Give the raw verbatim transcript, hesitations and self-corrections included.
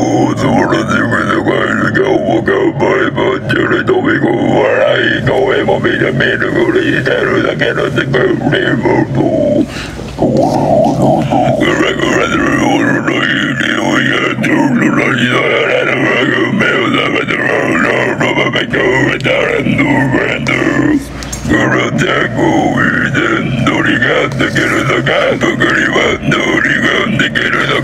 Do